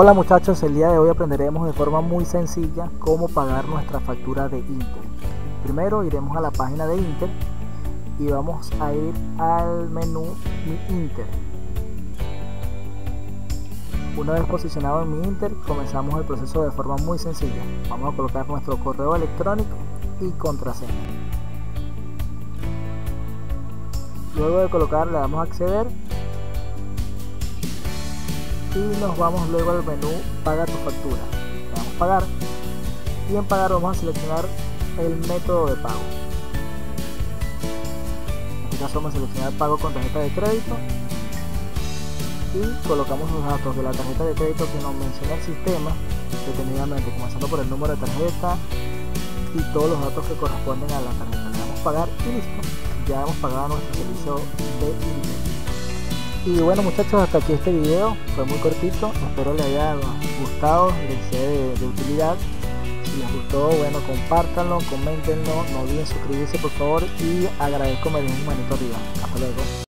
Hola muchachos, el día de hoy aprenderemos de forma muy sencilla cómo pagar nuestra factura de Inter. Primero iremos a la página de Inter y vamos a ir al menú Mi Inter. Una vez posicionado en Mi Inter, comenzamos el proceso de forma muy sencilla. Vamos a colocar nuestro correo electrónico y contraseña. Luego de colocar le damos a acceder y nos vamos luego al menú Paga tu factura. Le damos a pagar y en pagar vamos a seleccionar el método de pago. En este caso vamos a seleccionar pago con tarjeta de crédito y colocamos los datos de la tarjeta de crédito que nos menciona el sistema detenidamente, comenzando por el número de tarjeta y todos los datos que corresponden a la tarjeta. Le damos a pagar y listo, ya hemos pagado nuestro servicio de Inter. Y bueno muchachos, hasta aquí este video, fue muy cortito, espero les haya gustado, les sea de utilidad. Si les gustó, bueno, compártanlo, coméntenlo, no olviden suscribirse por favor y agradezco, me den un manito arriba. Hasta luego.